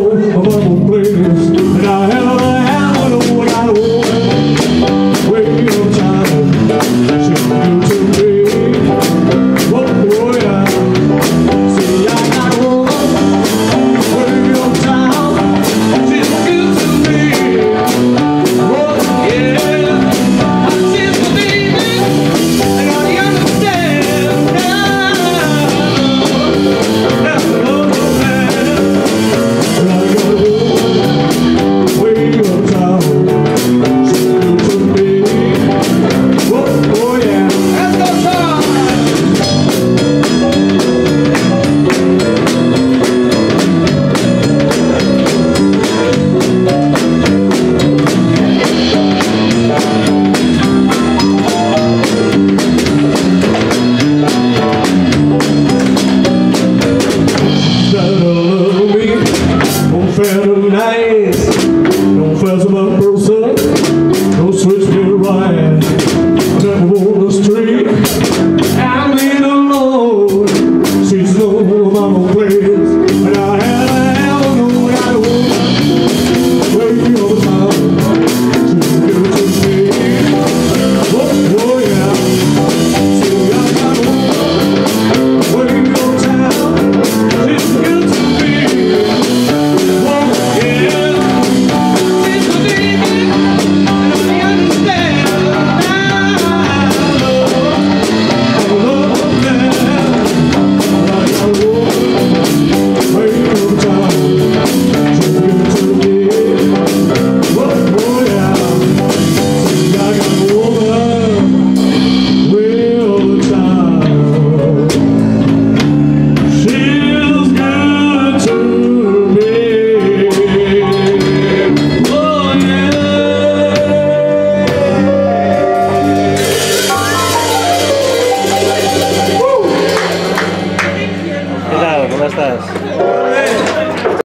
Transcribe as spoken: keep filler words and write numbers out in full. know about the place.